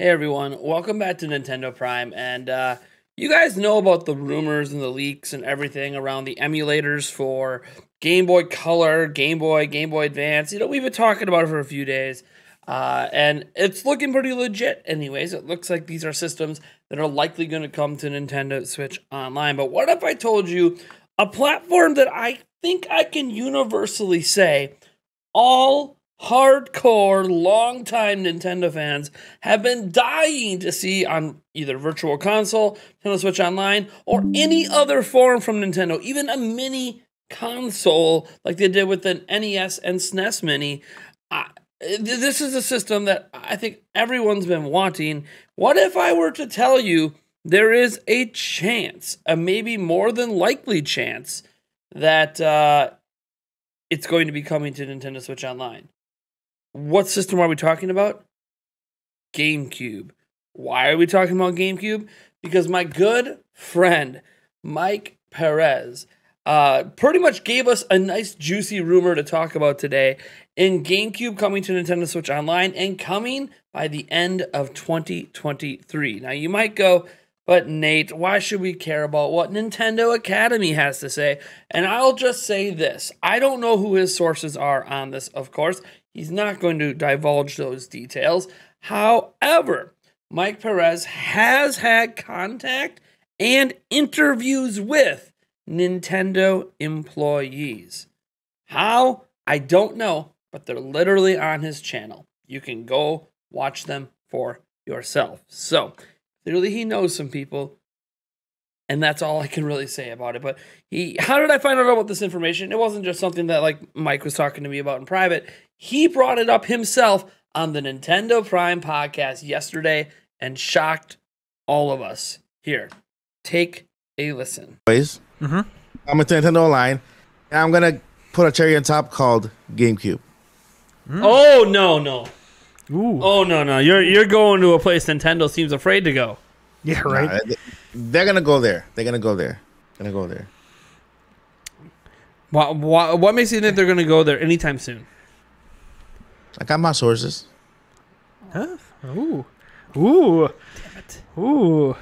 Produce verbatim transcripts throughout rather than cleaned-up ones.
Hey everyone, welcome back to Nintendo Prime, and uh, you guys know about the rumors and the leaks and everything around the emulators for Game Boy Color, Game Boy, Game Boy Advance. You know, we've been talking about it for a few days, uh, and it's looking pretty legit anyways. It looks like these are systems that are likely going to come to Nintendo Switch Online, but what if I told you a platform that I think I can universally say all hardcore, long-time Nintendo fans have been dying to see on either Virtual Console, Nintendo Switch Online, or any other form from Nintendo, even a mini console like they did with an N E S and S N E S Mini. I, this is a system that I think everyone's been wanting. What if I were to tell you there is a chance, a maybe more than likely chance, that uh, it's going to be coming to Nintendo Switch Online? What system are we talking about? GameCube. Why are we talking about GameCube? Because my good friend, Mike Perez, uh, pretty much gave us a nice juicy rumor to talk about today in GameCube coming to Nintendo Switch Online and coming by the end of twenty twenty-three. Now you might go, but Nate, why should we care about what Nintendo Academy has to say? And I'll just say this. I don't know who his sources are on this, of course. He's not going to divulge those details. However, Mike Perez has had contact and interviews with Nintendo employees. How? I don't know, but they're literally on his channel. You can go watch them for yourself. So clearly he knows some people, and that's all I can really say about it. But he, how did I find out about this information? It wasn't just something that like Mike was talking to me about in private. He brought it up himself on the Nintendo Prime podcast yesterday and shocked all of us. Here, take a listen. Please. Mm-hmm. I'm at Nintendo Online, and I'm going to put a cherry on top called GameCube. Mm. Oh, no, no. Ooh. Oh, no, no. You're you're going to a place Nintendo seems afraid to go. Yeah, right? Nah, they're going to go there. They're going to go there. Going to go there. What, what, what makes you think they're going to go there anytime soon? I got my sources. Huh? Ooh. Ooh. Damn it. Ooh.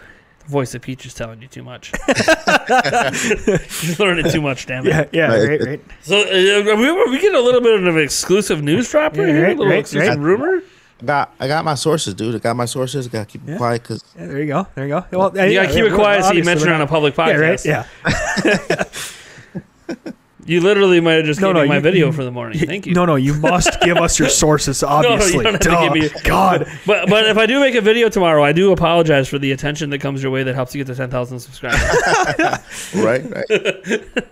The voice of Peach is telling you too much. She's learning too much, damn it. Yeah, yeah, right, right. right. So uh, we, we get a little bit of an exclusive news drop right yeah, here, right, a little right, exclusive right. rumor. I got, I got my sources, dude. I got my sources. I got to keep it yeah. quiet. Cause yeah, there you go. There you go. Well, you yeah, got to keep it quiet so you mention it on a public podcast. Yeah, right? yeah. You literally might have just no, given no, me my you, video you, for the morning. You, Thank you. No, no, you must give us your sources, obviously. No, Duh. Me. God. But but if I do make a video tomorrow, I do apologize for the attention that comes your way that helps you get to ten thousand subscribers. right, right.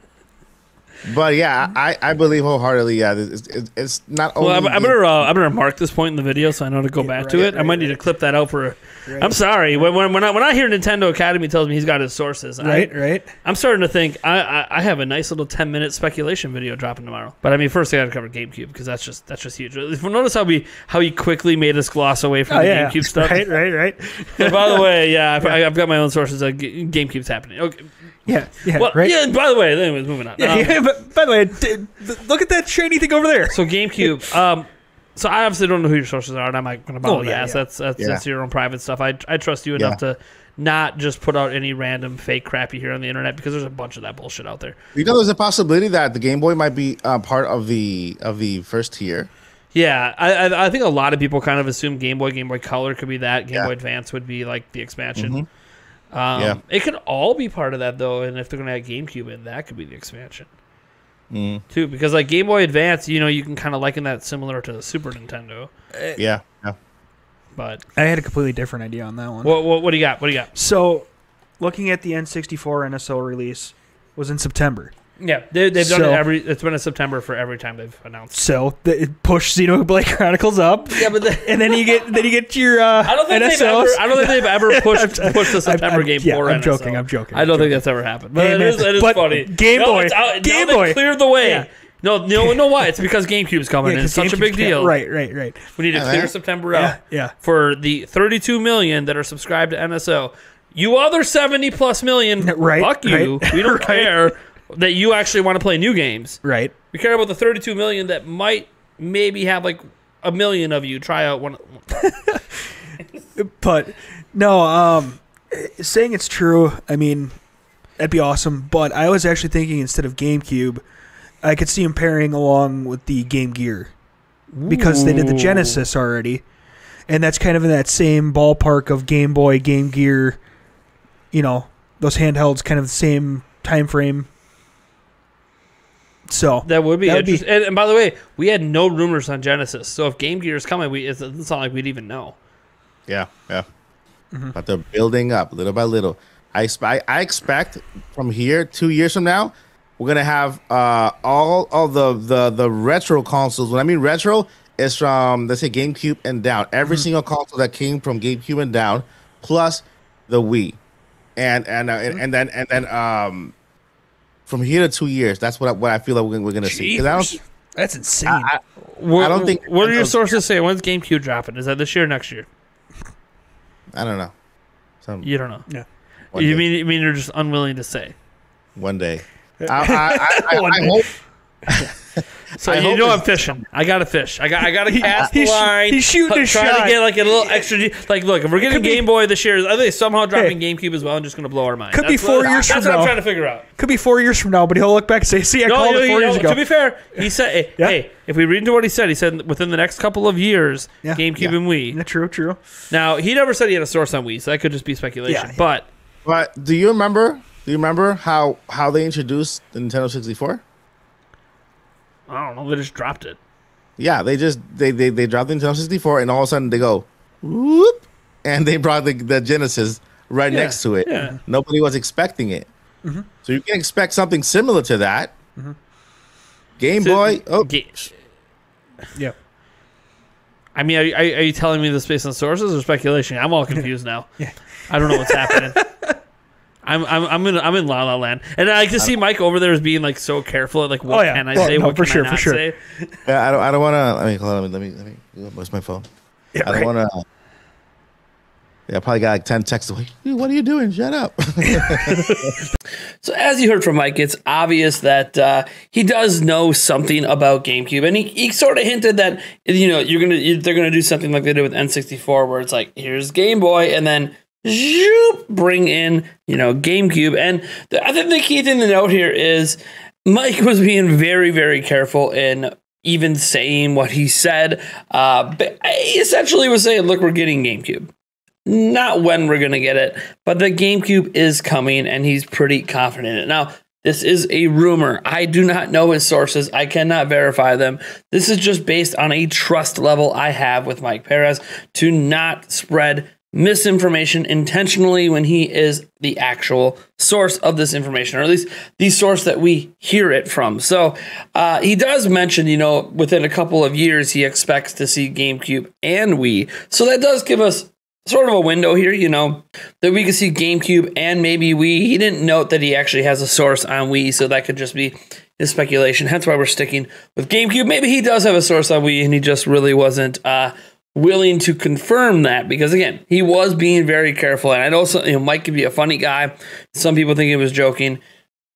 But yeah, I, I believe wholeheartedly, yeah, it's, it's not only... Well, I'm, I'm going uh, to mark this point in the video so I know to go yeah, back right, to it. Right, I might right. need to clip that out for... Right. I'm sorry. When, when, when, I, when I hear Nintendo Academy tells me he's got his sources, right, I, right. I'm starting to think I, I, I have a nice little ten minute speculation video dropping tomorrow. But I mean, first I got to cover GameCube because that's just that's just huge. If you notice how we how he quickly made us gloss away from oh, the yeah. GameCube stuff. Right, right, right. And by the way, yeah, I've, yeah. I've got my own sources. Like GameCube's happening. Okay. Yeah, yeah, well, right. Yeah. And by the way, anyways, moving on. Yeah, um, yeah, but by the way, look at that shiny thing over there. So GameCube. um, So I obviously don't know who your sources are, and I'm not going to bother oh, yeah, yeah. That's that's, yeah. that's your own private stuff. I I trust you enough yeah. to not just put out any random fake crap you hear on the internet because there's a bunch of that bullshit out there. You know, there's a possibility that the Game Boy might be uh, part of the of the first tier. Yeah, I, I I think a lot of people kind of assume Game Boy, Game Boy Color could be that. Game yeah. Boy Advance would be like the expansion. Mm-hmm. um, yeah. It could all be part of that though, and if they're going to add GameCube in, that could be the expansion. Mm. Too, because like Game Boy Advance, you know, you can kind of liken that similar to the Super Nintendo. Yeah, yeah. But I had a completely different idea on that one. What, what, what do you got? What do you got? So, looking at the N sixty-four N S O release was in September. Yeah, they, they've so, done it every. It's been in September for every time they've announced. So they push Xenoblade Chronicles up. Yeah, but the, and then you get then you get your. Uh, I don't think N S Os. They've ever. I don't think they've ever pushed pushed the September I'm, I'm, game yeah, for I'm N S O. Joking. I'm joking. I don't I'm think joking. That's ever happened. But hey, it man, is. It is funny. Game no, Boy. It's out, Game Boy cleared the way. Yeah. No, no, no. Why? It's because GameCube's coming. Yeah, and it's such a big deal. Right, right, right. We need to clear uh, September yeah, out. Yeah. For the thirty-two million that are subscribed to N S O, you other seventy plus million. Right. Fuck you. We don't care that you actually want to play new games. Right. We care about the thirty-two million that might maybe have like a million of you try out one. But no, um, saying it's true, I mean, that'd be awesome. But I was actually thinking instead of GameCube, I could see him pairing along with the Game Gear because Ooh. They did the Genesis already. And that's kind of in that same ballpark of Game Boy, Game Gear, you know, those handhelds, kind of the same time frame. So that would be that interesting. Would be, and, and by the way, we had no rumors on Genesis. So if Game Gear is coming, we it's, it's not like we'd even know. Yeah, yeah. Mm-hmm. But they're building up little by little. I, I, I expect from here, two years from now, we're gonna have uh, all all the, the the retro consoles. When I mean retro, it's from let's say GameCube and down. Every mm-hmm. single console that came from GameCube and down, plus the Wii, and and uh, mm-hmm. and then and then um, from here to two years, that's what I, what I feel like we're, we're gonna see. I don't, that's insane. I, I, I don't think. What do your sources say? When's GameCube dropping? Is that this year or next year? I don't know. Some, you don't know. Yeah. You day. mean you mean you're just unwilling to say? One day. I, I, I, I, I hope. So I you hope know I'm fishing. I got to fish. I got. I got to cast the line. He's shooting his shot. Trying to get like a little extra. Like, look, if we're getting Game be, Boy this year, are they somehow dropping hey, GameCube as well? I'm just gonna blow our mind. Could that's be four what, years. That's from what now. I'm trying to figure out. Could be four years from now, but he'll look back and say, "See, I no, called no, it four no, years ago." To be fair, he said, "Hey, yeah. hey if we read into what he said, he said within the next couple of years, yeah. GameCube yeah. and Wii." Yeah, true, true. Now he never said he had a source on Wii, so that could just be speculation. But but do you remember? Do you remember how, how they introduced the Nintendo sixty-four? I don't know. They just dropped it. Yeah, they just they they, they dropped the Nintendo sixty-four, and all of a sudden they go, whoop, and they brought the, the Genesis right yeah, next to it. Yeah. Nobody was expecting it. Mm-hmm. So you can expect something similar to that. Mm-hmm. Game so, Boy. Oh, ga yeah. I mean, are, are you telling me this based on sources or speculation? I'm all confused now. Yeah. I don't know what's happening. I'm I'm I'm in I'm in La La Land, and I just see Mike over there as being like so careful at like what oh, yeah. can I well, say, no, what for can sure, I not for sure. say. Yeah, I don't I don't want to. I mean, hold on, let me let me. Let me where's my phone? Yeah, I don't right. want to. Yeah, I probably got like ten texts away. Dude, what are you doing? Shut up. So as you heard from Mike, it's obvious that uh, he does know something about GameCube, and he, he sort of hinted that you know you're gonna you, they're gonna do something like they did with N sixty-four, where it's like here's Game Boy, and then. Bring in, you know, GameCube. And the, I think the key thing to note here is Mike was being very, very careful in even saying what he said. Uh, but he essentially was saying, look, we're getting GameCube. Not when we're going to get it, but the GameCube is coming and he's pretty confident in it. Now, this is a rumor. I do not know his sources. I cannot verify them. This is just based on a trust level I have with Mike Perez to not spread misinformation intentionally when he is the actual source of this information, or at least the source that we hear it from. So uh, he does mention, you know, within a couple of years, he expects to see GameCube and Wii. So that does give us sort of a window here, you know, that we can see GameCube and maybe Wii. He didn't note that he actually has a source on Wii, so that could just be his speculation. Hence why we're sticking with GameCube. Maybe he does have a source on Wii and he just really wasn't uh, willing to confirm that, because again, he was being very careful. And I know, some, you know, Mike could be a funny guy. Some people think he was joking.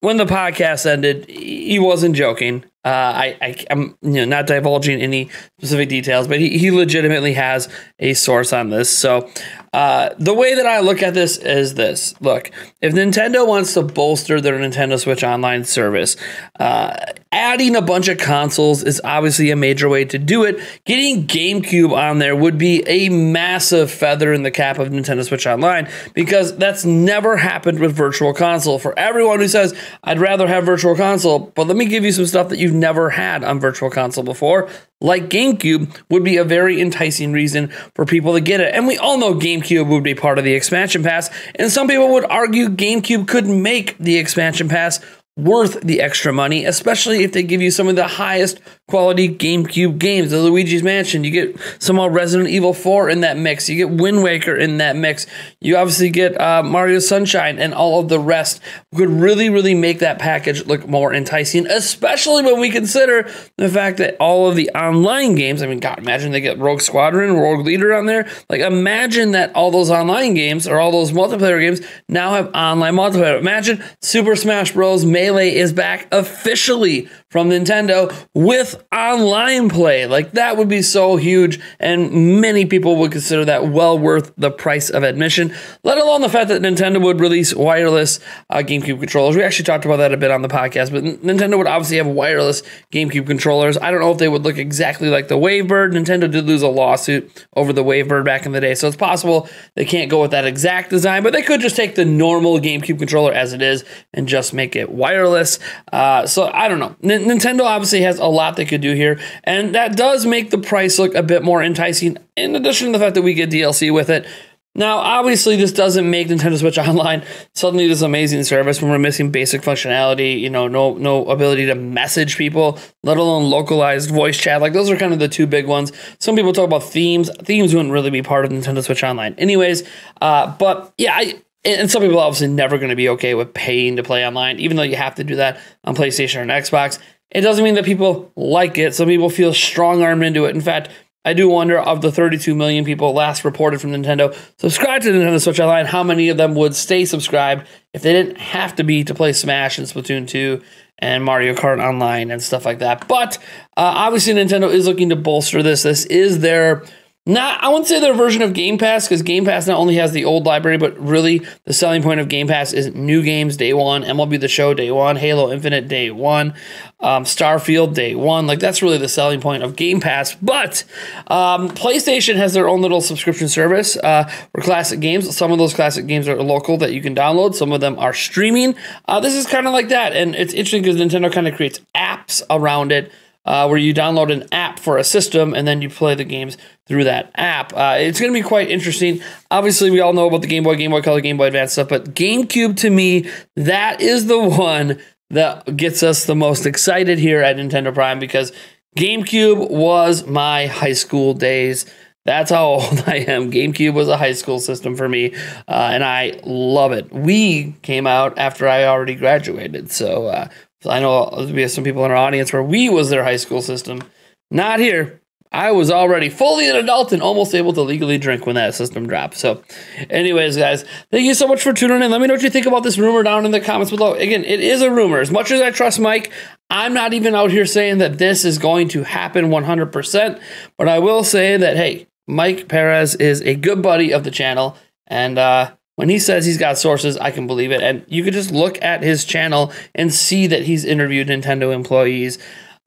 When the podcast ended, he wasn't joking. Uh, I, I, I'm you know, not divulging any specific details, but he, he legitimately has a source on this. So uh, the way that I look at this is this. Look, if Nintendo wants to bolster their Nintendo Switch Online service, uh, adding a bunch of consoles is obviously a major way to do it. Getting GameCube on there would be a massive feather in the cap of Nintendo Switch Online, because that's never happened with Virtual Console. For everyone who says, I'd rather have Virtual Console, but let me give you some stuff that you never had on Virtual Console before, like GameCube, would be a very enticing reason for people to get it. And we all know GameCube would be part of the expansion pass, and some people would argue GameCube could make the expansion pass worth the extra money, especially if they give you some of the highest quality GameCube games. The Luigi's Mansion, you get somehow Resident Evil four in that mix. You get Wind Waker in that mix. You obviously get uh, Mario Sunshine, and all of the rest could really, really make that package look more enticing, especially when we consider the fact that all of the online games, I mean, God, imagine they get Rogue Squadron, Rogue Leader on there. Like, imagine that all those online games, or all those multiplayer games, now have online multiplayer. Imagine Super Smash Bros. Melee is back officially from Nintendo with online play. Like, that would be so huge, and many people would consider that well worth the price of admission, let alone the fact that Nintendo would release wireless uh, GameCube controllers. We actually talked about that a bit on the podcast, but Nintendo would obviously have wireless GameCube controllers. I don't know if they would look exactly like the WaveBird. Nintendo did lose a lawsuit over the WaveBird back in the day, so it's possible they can't go with that exact design, but they could just take the normal GameCube controller as it is and just make it wireless. Uh, so I don't know. N Nintendo obviously has a lot they could do here, and that does make the price look a bit more enticing, in addition to the fact that we get D L C with it. Now, obviously, this doesn't make Nintendo Switch Online suddenly this amazing service when we're missing basic functionality, you know, no no ability to message people, let alone localized voice chat. Like, those are kind of the two big ones. Some people talk about themes. Themes wouldn't really be part of Nintendo Switch Online anyways. Uh, but, yeah, I... And some people are obviously never going to be okay with paying to play online, even though you have to do that on PlayStation or an Xbox. It doesn't mean that people like it. Some people feel strong-armed into it. In fact, I do wonder, of the thirty-two million people last reported from Nintendo subscribed to Nintendo Switch Online, how many of them would stay subscribed if they didn't have to be to play Smash and Splatoon two and Mario Kart Online and stuff like that. But uh, obviously, Nintendo is looking to bolster this. This is their... Not, I wouldn't say their version of Game Pass, because Game Pass not only has the old library, but really the selling point of Game Pass is new games day one, M L B The Show day one, Halo Infinite day one, um, Starfield day one. Like, that's really the selling point of Game Pass. But um, PlayStation has their own little subscription service uh, for classic games. Some of those classic games are local that you can download. Some of them are streaming. Uh, this is kind of like that, and it's interesting because Nintendo kind of creates apps around it. Uh, where you download an app for a system and then you play the games through that app. Uh, it's going to be quite interesting. Obviously, we all know about the Game Boy, Game Boy Color, Game Boy Advance stuff, but GameCube, to me, that is the one that gets us the most excited here at Nintendo Prime, because GameCube was my high school days. That's how old I am. GameCube was a high school system for me, uh, and I love it. Wii came out after I already graduated, so... Uh, I know we have some people in our audience where Wii was their high school system. Not here. I was already fully an adult and almost able to legally drink when that system dropped. So anyways, guys, thank you so much for tuning in. Let me know what you think about this rumor down in the comments below. Again, it is a rumor. As much as I trust Mike, I'm not even out here saying that this is going to happen one hundred percent. But I will say that, hey, Mike Perez is a good buddy of the channel. And, uh... when he says he's got sources, I can believe it. And you could just look at his channel and see that he's interviewed Nintendo employees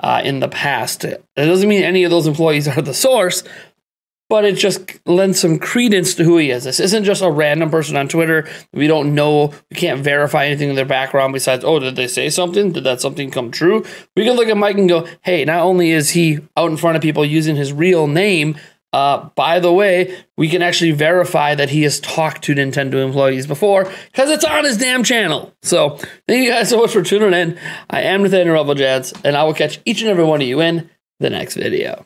uh, in the past. It doesn't mean any of those employees are the source, but it just lends some credence to who he is. This isn't just a random person on Twitter. We don't know. We can't verify anything in their background besides, oh, did they say something? Did that something come true? We can look at Mike and go, hey, not only is he out in front of people using his real name, Uh, by the way, we can actually verify that he has talked to Nintendo employees before because it's on his damn channel. So thank you guys so much for tuning in. I am Nathaniel Rebel Jets, and I will catch each and every one of you in the next video.